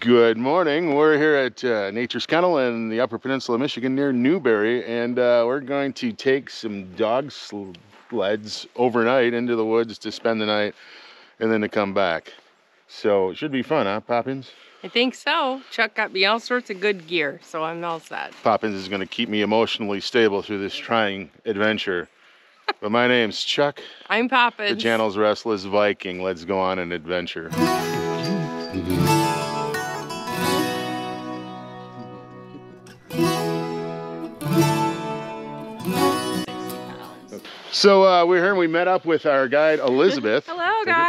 Good morning. We're here at Nature's Kennel in the Upper Peninsula of Michigan near Newberry, and we're going to take some dog sleds overnight into the woods to spend the night and then to come back. So it should be fun, huh, Poppins? I think so. Chuck got me all sorts of good gear, so I'm all set. Poppins is going to keep me emotionally stable through this trying adventure. But my name's Chuck. I'm Poppins. The channel's Restless Viking. Let's go on an adventure. So we're here and we met up with our guide, Elizabeth. Hello, guys.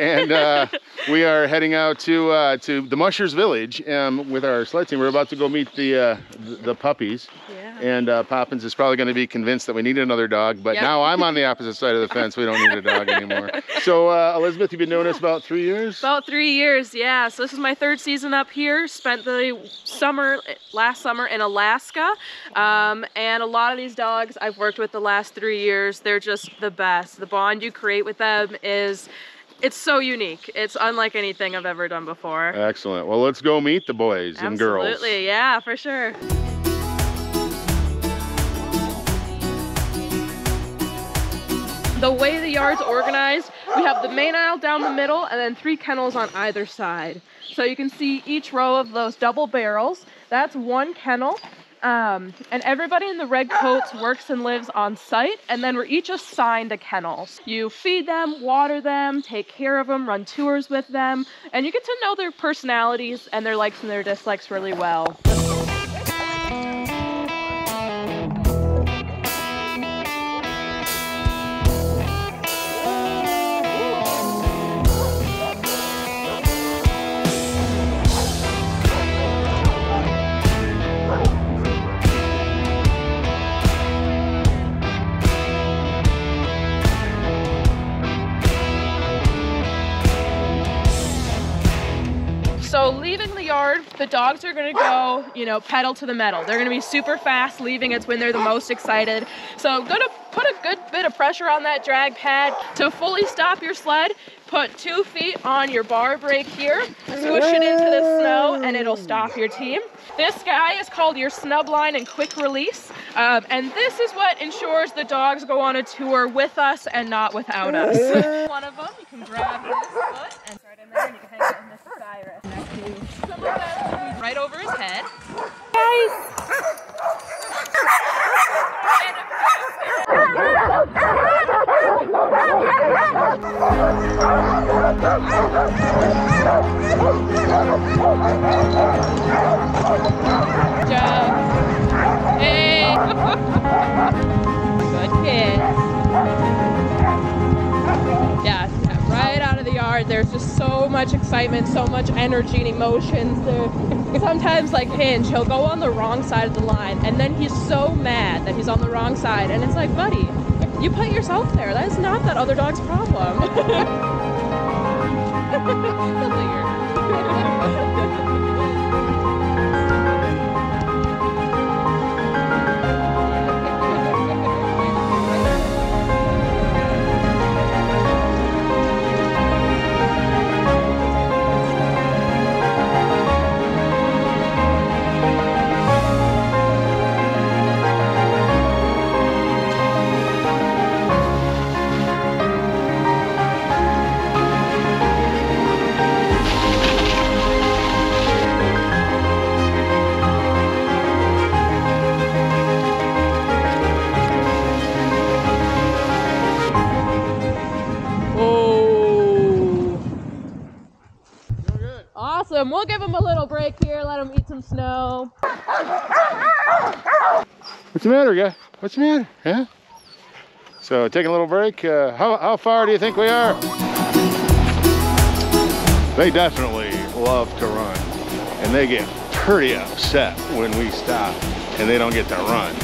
And we are heading out to the Musher's Village with our sled team. We're about to go meet the puppies. Yeah. And Poppins is probably going to be convinced that we need another dog, but yep. Now I'm on the opposite side of the fence. We don't need a dog anymore. So Elizabeth, you've been doing this about 3 years? About 3 years, yeah. So this is my third season up here. Spent the summer, last summer in Alaska. And a lot of these dogs I've worked with the last 3 years. They're just the best. The bond you create with them is, it's so unique. It's unlike anything I've ever done before. Excellent. Well, let's go meet the boys and girls. Absolutely, yeah, for sure. The way the yard's organized, we have the main aisle down the middle and then 3 kennels on either side. So you can see each row of those double barrels. That's one kennel. And everybody in the red coats works and lives on site, and then we're each assigned a kennel. You feed them, water them, take care of them, run tours with them, and you get to know their personalities and their likes and their dislikes really well. So leaving the yard, the dogs are gonna go, you know, pedal to the metal. They're gonna be super fast leaving. It's when they're the most excited. So gonna put a good bit of pressure on that drag pad. To fully stop your sled, put 2 feet on your bar brake here, squish it into the snow, and it'll stop your team. This guy is called your snub line and quick release. And this is what ensures the dogs go on a tour with us and not without us. One of them, you can grab his foot and start in there, and you can hang out in Mrs. Cyrus. Some of them right over his head. Good job. Hey. Good kid. Yeah, right out of the yard, there's just so much excitement, so much energy and emotions. Sometimes, like Hinge, he'll go on the wrong side of the line, and then he's so mad that he's on the wrong side, and it's like, buddy, you put yourself there. That is not that other dog's problem. Awesome. We'll give him a little break here, let him eat some snow. What's the matter, guy? What's the matter? Yeah? So taking a little break. How far do you think we are? They definitely love to run, and they get pretty upset when we stop and they don't get to run.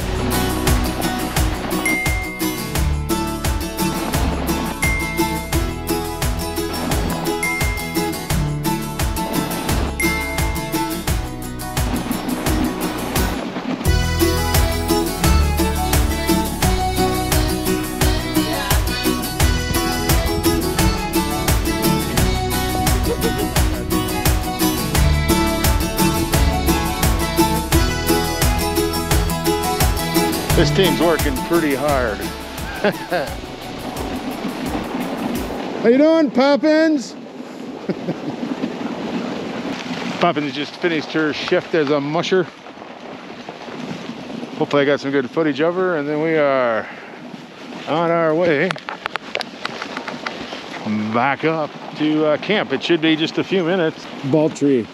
This team's working pretty hard. How you doing, Poppins? Poppins just finished her shift as a musher. Hopefully I got some good footage of her, and then we are on our way back up to camp. It should be just a few minutes. Baltry,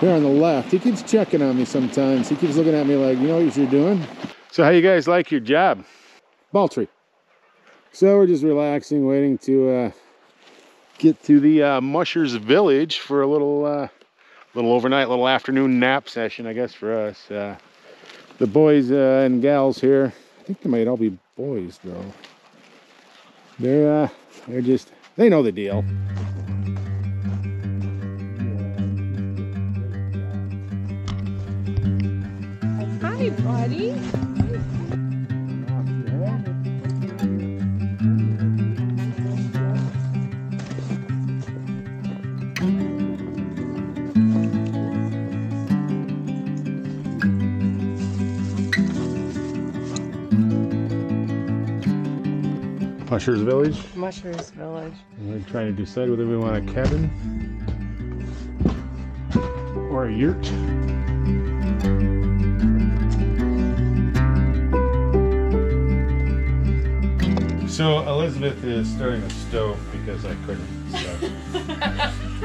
here on the left. He keeps checking on me sometimes. He keeps looking at me like, you know what you're doing? So how you guys like your job? Baltry. So we're just relaxing, waiting to get to the Musher's Village for a little overnight, little afternoon nap session, I guess, for us. The boys and gals here, I think they might all be boys though. They're just, they know the deal. Hi, buddy. Musher's Village? Musher's Village. We're trying to decide whether we want a cabin or a yurt. So Elizabeth is starting the stove because I couldn't. So.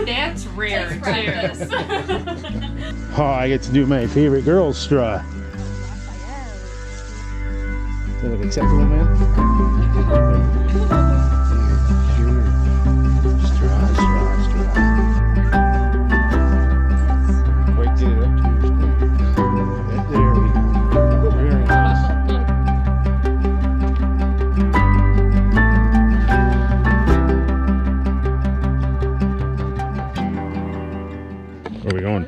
That's rare too. Oh, I get to do my favorite girl's straw. Does that look acceptable, man?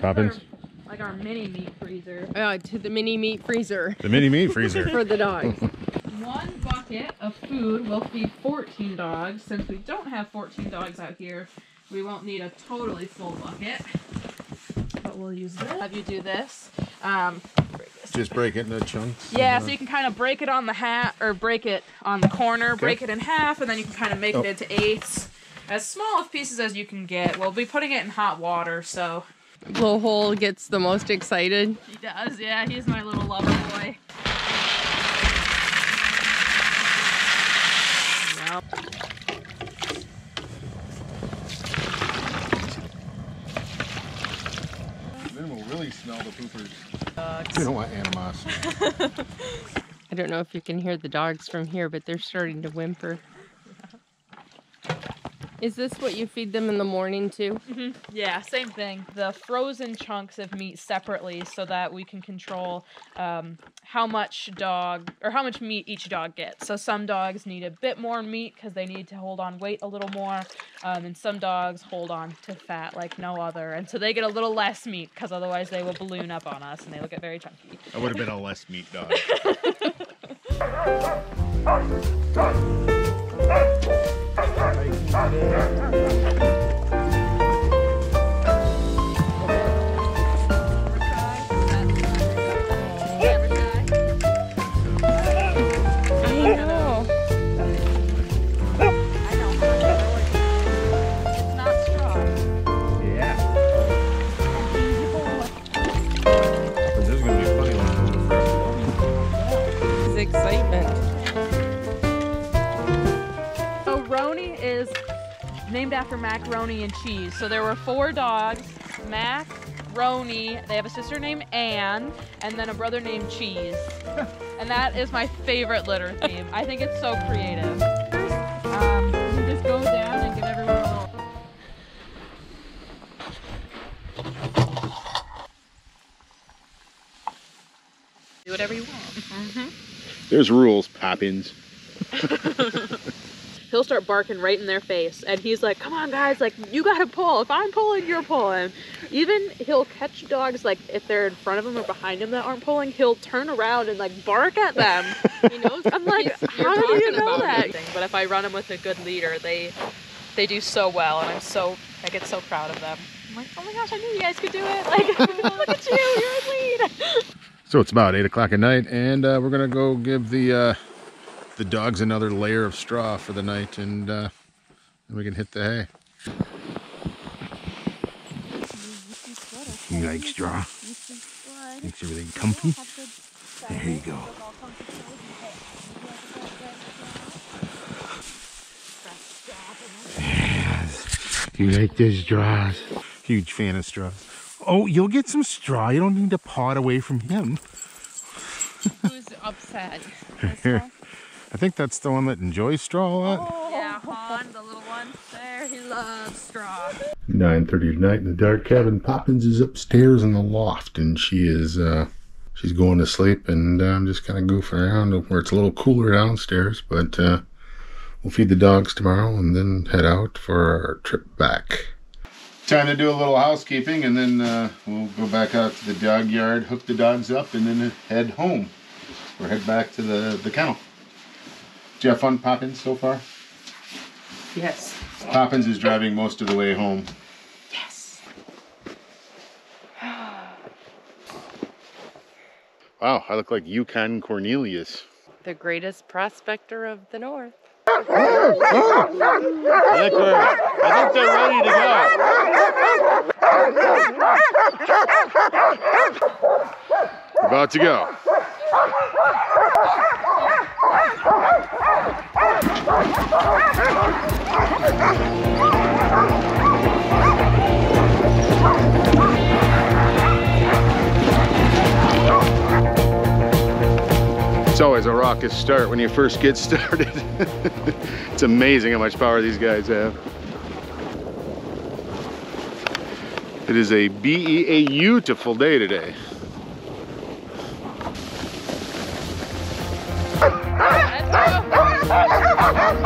Poppins? Like our mini meat freezer. To the mini meat freezer. The mini meat freezer. For the dogs. One bucket of food will feed 14 dogs. Since we don't have 14 dogs out here, we won't need a totally full bucket. But we'll use this. Have you do this. Just break it into chunks? Yeah, so you can kind of break it on the hat, or break it on the corner, okay. Break it in half, and then you can kind of make it into eighths. As small of pieces as you can get. We'll be putting it in hot water, so... Little Hole gets the most excited. He does, yeah. He's my little lover boy. Wow. Then we'll really smell the poopers. We don't want animosity. I don't know if you can hear the dogs from here, but they're starting to whimper. Is this what you feed them in the morning too? Mm-hmm. Yeah, same thing. The frozen chunks of meat separately so that we can control how much meat each dog gets. So some dogs need a bit more meat because they need to hold on weight a little more, and some dogs hold on to fat like no other, and so they get a little less meat because otherwise they will balloon up on us and they will get very chunky. I would have been a less meat dog. Named after macaroni and cheese. So there were 4 dogs, Mac, Roni, they have a sister named Anne, and then a brother named Cheese. And that is my favorite litter theme. I think it's so creative. You can just go down and give everyone a little. Do whatever you want. Mm-hmm. There's rules, Poppins. He'll start barking right in their face, and he's like, come on guys, like, you gotta pull. If I'm pulling, you're pulling. Even he'll catch dogs, like, if they're in front of him or behind him that aren't pulling, he'll turn around and, like, bark at them. He knows. I'm like, how do you know that? Anything. But if I run them with a good leader, they do so well, and I get so proud of them. I'm like, oh my gosh, I knew you guys could do it. Like, look at you, you're a lead. So it's about 8 o'clock at night, and we're gonna go give the dogs another layer of straw for the night, and then we can hit the hay. You like straw? Makes everything comfy. There you go. Yes. You like those straws? Huge fan of straws. Oh, you'll get some straw. You don't need to paw it away from him. Who's upset? I think that's the one that enjoys straw a lot. Oh, yeah, Han, the little one there, he loves straw. 9:30 tonight in the dark cabin. Poppins is upstairs in the loft, and she is she's going to sleep, and I'm just kind of goofing around where it's a little cooler downstairs, but we'll feed the dogs tomorrow and then head out for our trip back. Time to do a little housekeeping, and then we'll go back out to the dog yard, hook the dogs up, and then head home or head back to the kennel. Did you have fun, Poppins, so far? Yes. Poppins is driving most of the way home. Yes. Wow, I look like Yukon Cornelius. The greatest prospector of the north. I think they're ready to go. About to go. It's always a raucous start when you first get started. It's amazing how much power these guys have. It is a beautiful day today. What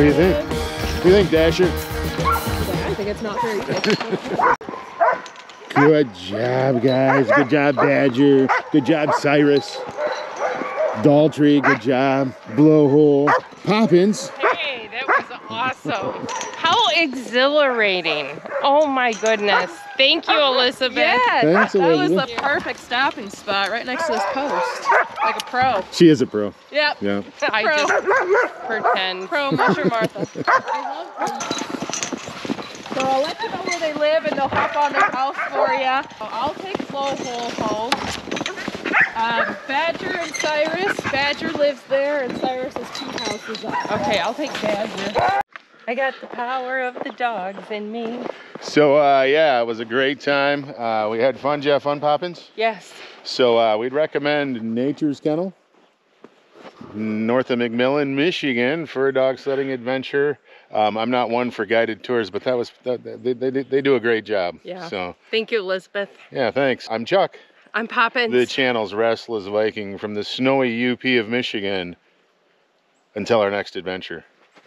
do you think? What do you think, Dasher? I think it's not very good. Good job, guys. Good job, Badger. Good job, Cyrus. Daltrey, good job. Blowhole. Poppins. Hey, that was awesome. How exhilarating. Oh, my goodness. Thank you, Elizabeth. Yes, thanks, Elizabeth. That was the perfect stopping spot right next to this post. Like a pro. She is a pro. Yep. Yeah. I just pretend. Pro Musher Martha. I love her. So I'll let you know where they live, and they'll hop on their house for ya. I'll take Blowhole home. Badger and Cyrus. Badger lives there, and Cyrus is 2 houses up. Okay, I'll take Badger. I got the power of the dogs in me. So, yeah, it was a great time. We had fun. Did you have fun, Poppins? Yes. So we'd recommend Nature's Kennel, north of McMillan, Michigan, for a dog sledding adventure. I'm not one for guided tours, but that was they do a great job. Yeah. So thank you, Elizabeth. Yeah, thanks. I'm Chuck. I'm Poppins. The channel's Restless Viking from the snowy UP of Michigan. Until our next adventure.